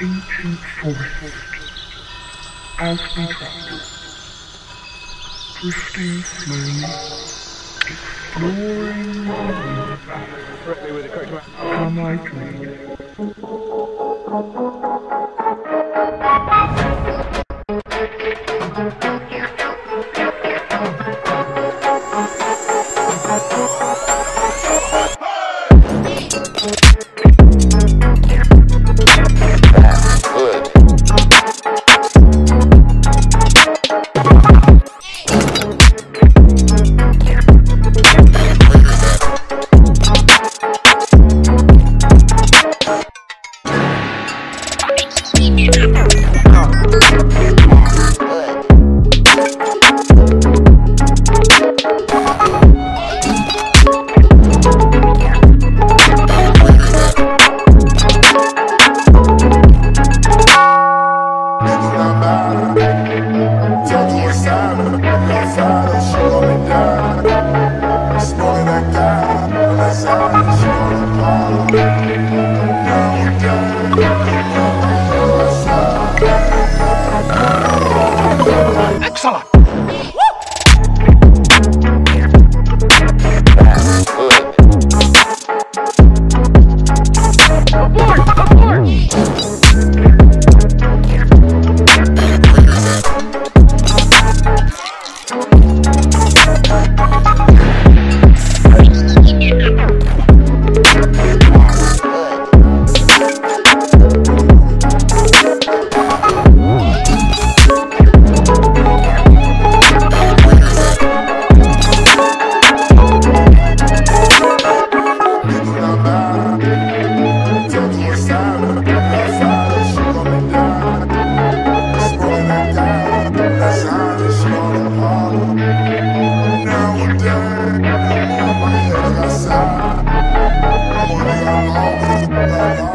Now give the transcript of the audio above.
ancient forest, as we travel, drifting slowly, exploring the valley, Excellent! I